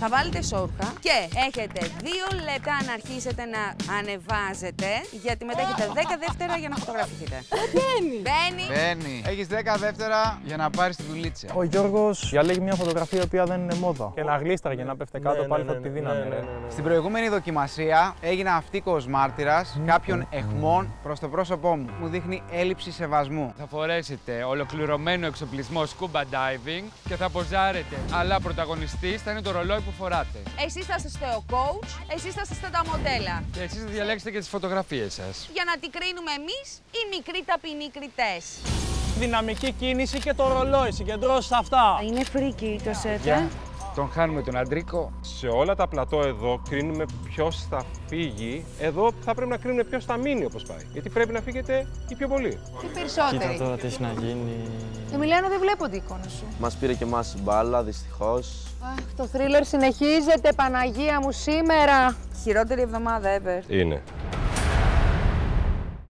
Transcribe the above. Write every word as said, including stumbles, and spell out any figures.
Θα βάλετε σόρουχα και έχετε δύο λεπτά να αρχίσετε να ανεβάζετε, γιατί μετά έχετε δέκα δεύτερα για να φωτογραφηθείτε. Μπαίνει! Μπαίνει! Έχεις δέκα δεύτερα για να πάρεις τη δουλίτσα. Ο Γιώργος διαλέγει μια φωτογραφία η οποία δεν είναι μόδα. Και να γλίστραγε, να πέφτε κάτω πάλι από τη δύναμη. Στην προηγούμενη δοκιμασία έγινα αυτίκος μάρτυρας κάποιων αιχμών προς το πρόσωπό μου. Μου δείχνει έλλειψη σεβασμού. Θα φορέσετε ολοκληρωμένο εξοπλισμό scuba diving και θα ποζάρετε. Αλλά πρωταγωνιστής θα είναι το ρολόι που φοράτε. Εσείς θα είστε ο coach, εσείς θα είστε τα μοντέλα. Και εσείς θα διαλέξετε και τις φωτογραφίες σας. Για να την κρίνουμε εμείς οι μικροί ταπεινοί κριτές. Δυναμική κίνηση και το ρολόι, συγκεντρώσεις αυτά. Είναι φρίκι το σετ, ε. Τον χάνουμε τον Αντρίκο. Σε όλα τα πλατό εδώ κρίνουμε ποιος θα φύγει. Εδώ θα πρέπει να κρίνουμε ποιος θα μείνει όπως πάει. Γιατί πρέπει να φύγετε οι πιο πολλοί. Τι περισσότεροι. Κοίτα τώρα τι έχει να γίνει. Το Μιλάνο δεν βλέπω την εικόνα σου. Μας πήρε και εμάς η μπάλα, δυστυχώς. Αχ, το θρίλερ συνεχίζεται, Παναγία μου, σήμερα. Χειρότερη εβδομάδα ever. Είναι.